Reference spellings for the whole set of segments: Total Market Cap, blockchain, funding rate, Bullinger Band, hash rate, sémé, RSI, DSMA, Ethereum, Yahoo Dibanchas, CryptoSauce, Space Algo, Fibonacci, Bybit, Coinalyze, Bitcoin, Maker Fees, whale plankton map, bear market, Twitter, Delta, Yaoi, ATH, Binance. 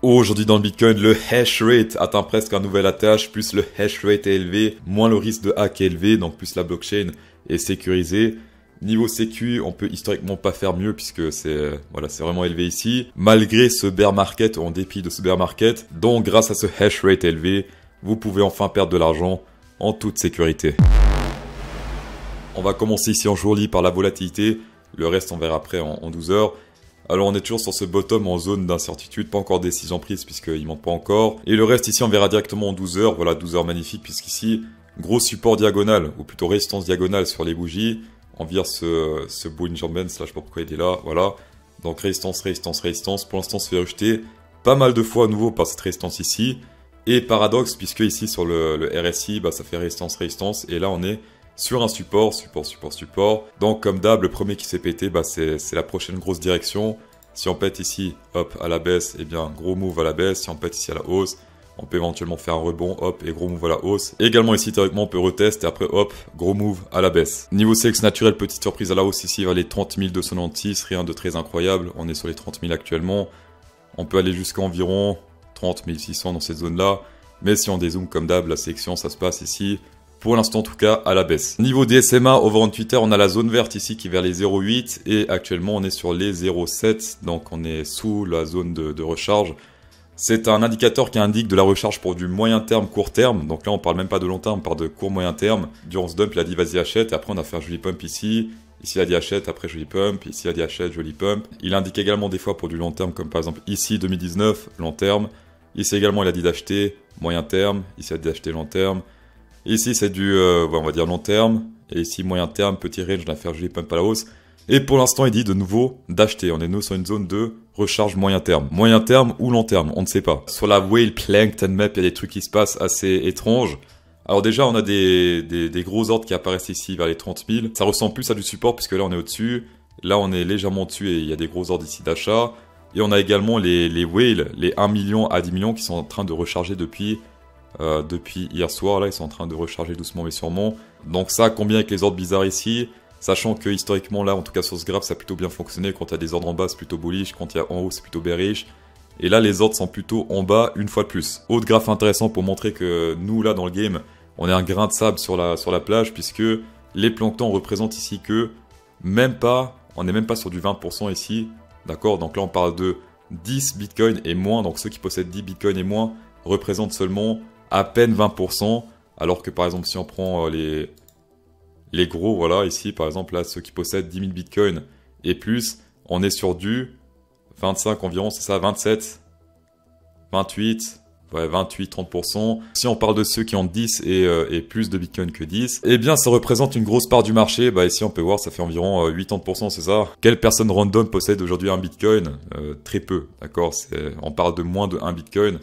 Aujourd'hui dans le Bitcoin, le hash rate atteint presque un nouvel ATH, plus le hash rate est élevé, moins le risque de hack est élevé, donc plus la blockchain est sécurisée. Niveau sécu, on peut historiquement pas faire mieux puisque c'est voilà, c'est vraiment élevé ici. Malgré ce bear market, en dépit de ce bear market, donc grâce à ce hash rate élevé, vous pouvez enfin perdre de l'argent en toute sécurité. On va commencer ici en jourly par la volatilité, le reste on verra après en 12 heures. Alors on est toujours sur ce bottom en zone d'incertitude, pas encore décision prise puisqu'il monte pas encore. Et le reste ici on verra directement en 12 heures, voilà 12 heures magnifiques puisqu'ici, gros support diagonal, ou plutôt résistance diagonale sur les bougies. On vire ce Bullinger Band, là je sais pas pourquoi il est là, voilà. Donc résistance, pour l'instant on se fait rejeter pas mal de fois à nouveau par cette résistance ici. Et paradoxe puisque ici sur le RSI, bah, ça fait résistance, et là on est sur un support. Donc comme d'hab, le premier qui s'est pété, bah, c'est la prochaine grosse direction. Si on pète ici, hop, à la baisse, et eh bien gros move à la baisse. Si on pète ici à la hausse, on peut éventuellement faire un rebond, hop, et gros move à la hausse. Et également ici, théoriquement, on peut retester, et après, hop, gros move à la baisse. Niveau CX naturel, petite surprise à la hausse ici, vers les 30 296, rien de très incroyable. On est sur les 30 000 actuellement. On peut aller jusqu'à environ 30 600 dans cette zone-là. Mais si on dézoome comme d'hab, la sélection, ça se passe ici. Pour l'instant, en tout cas, à la baisse. Niveau DSMA, over on Twitter, on a la zone verte ici qui est vers les 0,8 et actuellement, on est sur les 0,7. Donc, on est sous la zone de recharge. C'est un indicateur qui indique de la recharge pour du moyen terme, court terme. Donc là, on parle même pas de long terme, on parle de court, moyen terme. Durant ce dump, il a dit vas-y achète. Et après, on a fait un joli pump ici. Ici, il a dit achète. Après, joli pump. Ici, il a dit achète, joli pump. Il indique également des fois pour du long terme, comme par exemple ici, 2019, long terme. Ici également, il a dit d'acheter, moyen terme. Ici, il a dit d'acheter, long terme. Ici, c'est du, on va dire long terme. Et ici, moyen terme, petit range, on a fait un joli pump à la hausse. Et pour l'instant, il dit de nouveau d'acheter. On est nous sur une zone de recharge moyen terme. Moyen terme ou long terme, on ne sait pas. Sur la whale plankton map, il y a des trucs qui se passent assez étranges. Alors déjà, on a des gros ordres qui apparaissent ici vers les 30 000. Ça ressemble plus à du support puisque là, on est au-dessus. Là, on est légèrement dessus et il y a des gros ordres ici d'achat. Et on a également les whales, les 1 million à 10 millions qui sont en train de recharger depuis hier soir. Là, ils sont en train de recharger doucement mais sûrement. Donc ça, combien avec les ordres bizarres ici, sachant que historiquement là, en tout cas sur ce graphe, ça a plutôt bien fonctionné. Quand il y a des ordres en bas, c'est plutôt bullish. Quand il y a en haut, c'est plutôt bearish. Et là, les ordres sont plutôt en bas une fois de plus. Autre graphe intéressant pour montrer que nous, là, dans le game, on est un grain de sable sur la plage, puisque les planctons représentent ici que même pas, on n'est même pas sur du 20% ici. D'accord? Donc là, on parle de 10 bitcoins et moins. Donc ceux qui possèdent 10 bitcoins et moins représentent seulement à peine 20%. Alors que par exemple, si on prend les gros, voilà, ici, par exemple, là, ceux qui possèdent 10 000 bitcoins et plus, on est sur du 25 environ, c'est ça, 27, 28, ouais, 28, 30%. Si on parle de ceux qui ont 10 et plus de bitcoin que 10, eh bien, ça représente une grosse part du marché. Bah, ici, on peut voir, ça fait environ 80%, c'est ça. Quelle personne random possède aujourd'hui un bitcoin? Très peu, d'accord? On parle de moins de 1 bitcoin.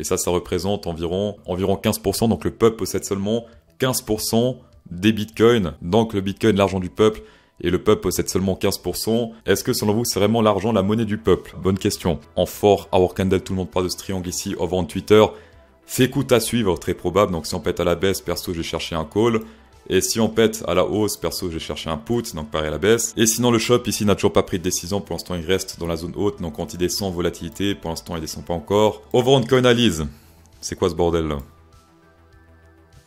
Et ça représente environ 15%. Donc, le peuple possède seulement 15% des bitcoins, donc le bitcoin, l'argent du peuple, et le peuple possède seulement 15%. Est-ce que selon vous, c'est vraiment l'argent, la monnaie du peuple? Bonne question. En fort, à Workandel, tout le monde parle de ce triangle ici, over on Twitter. Fait coûte à suivre, très probable. Donc si on pète à la baisse, perso, j'ai cherché un call. Et si on pète à la hausse, perso, j'ai cherché un put, donc pareil à la baisse. Et sinon, le shop ici n'a toujours pas pris de décision. Pour l'instant, il reste dans la zone haute. Donc quand il descend, volatilité, pour l'instant, il descend pas encore. Over on Coinalyze. C'est quoi ce bordel là?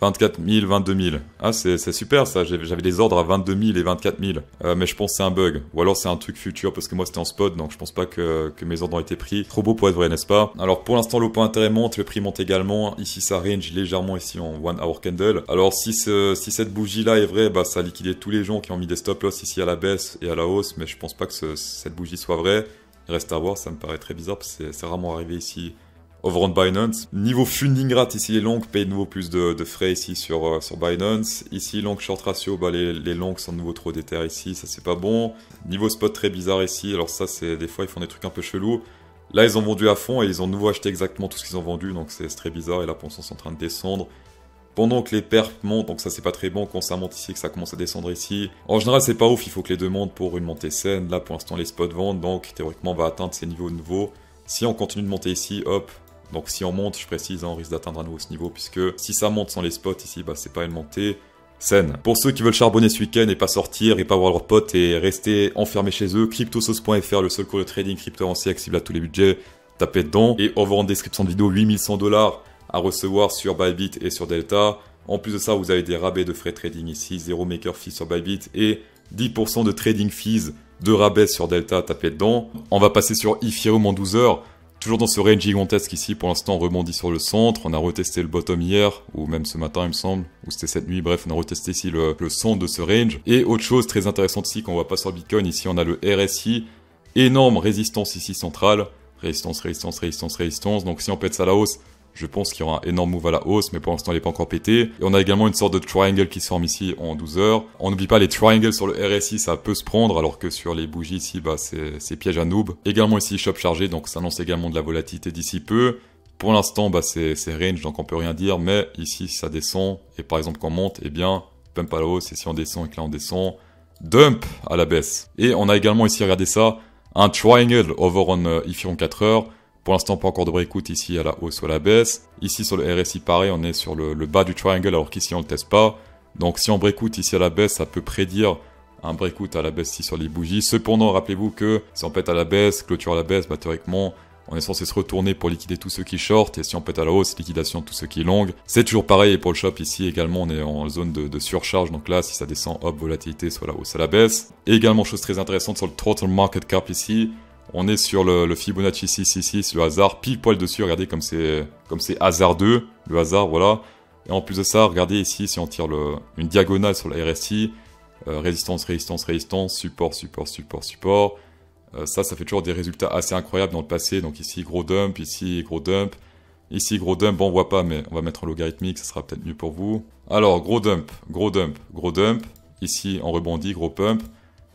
24 000, 22 000. Ah, c'est super ça. J'avais des ordres à 22 000 et 24 000. Mais je pense que c'est un bug. Ou alors c'est un truc futur parce que moi c'était en spot. Donc je pense pas que mes ordres ont été pris. Trop beau pour être vrai, n'est-ce pas? Alors pour l'instant, le point intérêt monte. Le prix monte également. Ici, ça range légèrement ici en 1 hour candle. Alors si cette bougie là est vraie, bah ça a liquidé tous les gens qui ont mis des stop loss ici à la baisse et à la hausse. Mais je pense pas que cette bougie soit vraie. Il reste à voir. Ça me paraît très bizarre parce que c'est rarement arrivé ici. Over on Binance. Niveau funding rate, ici les longs payent de nouveau plus de frais ici sur Binance. Ici, long short ratio, bah, les longs sont de nouveau trop déter ici, ça c'est pas bon. Niveau spot très bizarre ici, alors ça c'est des fois ils font des trucs un peu chelous. Là ils ont vendu à fond et ils ont de nouveau acheté exactement tout ce qu'ils ont vendu, donc c'est très bizarre et là pour l'instant c'est en train de descendre. Pendant que les perfs montent, donc ça c'est pas très bon quand ça monte ici, que ça commence à descendre ici. En général c'est pas ouf, il faut que les deux montent pour une montée saine. Là pour l'instant les spots vendent, donc théoriquement on va atteindre ces niveaux de nouveau. Si on continue de monter ici, hop. Donc si on monte, je précise, hein, on risque d'atteindre à nouveau ce niveau, puisque si ça monte sans les spots ici, bah c'est pas une montée saine. Pour ceux qui veulent charbonner ce week-end et pas sortir et pas voir leurs potes et rester enfermés chez eux, CryptoSauce.fr, le seul cours de trading crypto en CX cible à tous les budgets. tapez dedans. Et on va en description de vidéo 8 100 $ à recevoir sur Bybit et sur Delta. En plus de ça, vous avez des rabais de frais trading ici, 0 maker fee sur Bybit et 10% de trading fees de rabais sur Delta, tapez dedans. On va passer sur Ethereum en 12 heures. Toujours dans ce range gigantesque ici, pour l'instant on rebondit sur le centre, on a retesté le bottom hier, ou même ce matin il me semble, ou c'était cette nuit, bref on a retesté ici le centre de ce range. Et autre chose très intéressante ici quand on va pas sur Bitcoin, ici on a le RSI, énorme résistance ici centrale, résistance, donc si on pète ça à la hausse, je pense qu'il y aura un énorme move à la hausse, mais pour l'instant il n'est pas encore pété. Et on a également une sorte de triangle qui se forme ici en 12 heures. On n'oublie pas les triangles sur le RSI, ça peut se prendre, alors que sur les bougies ici, bah, c'est piège à noob. Également ici, shop chargé, donc ça annonce également de la volatilité d'ici peu. Pour l'instant, bah, c'est range, donc on peut rien dire, mais ici, ça descend. Et par exemple, quand on monte, eh bien, pump à la hausse, et si on descend et que là on descend, dump à la baisse. Et on a également ici, regardez ça, un triangle over on Ethereum 4 heures. Pour l'instant, pas encore de breakout ici à la hausse ou à la baisse. Ici, sur le RSI, pareil, on est sur le bas du triangle, alors qu'ici, on ne le teste pas. Donc, si on breakout ici à la baisse, ça peut prédire un breakout à la baisse ici sur les bougies. Cependant, rappelez-vous que si on pète à la baisse, clôture à la baisse, bah, théoriquement, on est censé se retourner pour liquider tous ceux qui short. Et si on pète à la hausse, liquidation de tous ceux qui long. C'est toujours pareil. Et pour le shop, ici, également, on est en zone de surcharge. Donc là, si ça descend, hop, volatilité, soit à la hausse, à la baisse. Et également, chose très intéressante sur le Total Market Cap ici. On est sur le Fibonacci 666, le hasard, pile poil dessus, regardez comme c'est hasardeux, le hasard, voilà. Et en plus de ça, regardez ici, si on tire une diagonale sur la RSI, résistance, support. Ça fait toujours des résultats assez incroyables dans le passé. Donc ici, gros dump, ici, gros dump. Ici, gros dump, bon, on voit pas, mais on va mettre en logarithmique, ça sera peut-être mieux pour vous. Alors, gros dump. Ici, on rebondit, gros pump.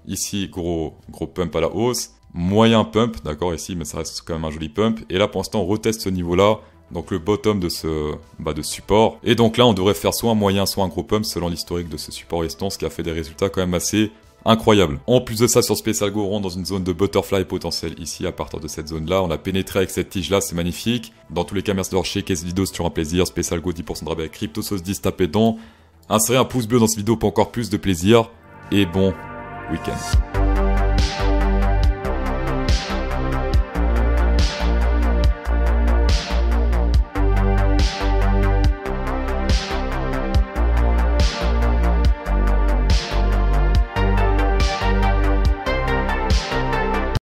Ici, gros pump à la hausse. Moyen pump, d'accord, ici, mais ça reste quand même un joli pump. Et là, pour l'instant, on reteste ce niveau-là, donc le bottom de ce de support. Et donc là, on devrait faire soit un moyen, soit un gros pump, selon l'historique de ce support résistance, qui a fait des résultats quand même assez incroyables. En plus de ça, sur Space Algo, on rentre dans une zone de butterfly potentiel ici, à partir de cette zone-là. On a pénétré avec cette tige-là, c'est magnifique. Dans tous les cas, merci d'avoir checké cette vidéo, c'est toujours un plaisir. Space Algo, 10% de rabais avec CryptoSauce, 10, tapez dedans. Insérez un pouce bleu dans cette vidéo pour encore plus de plaisir. Et bon week-end.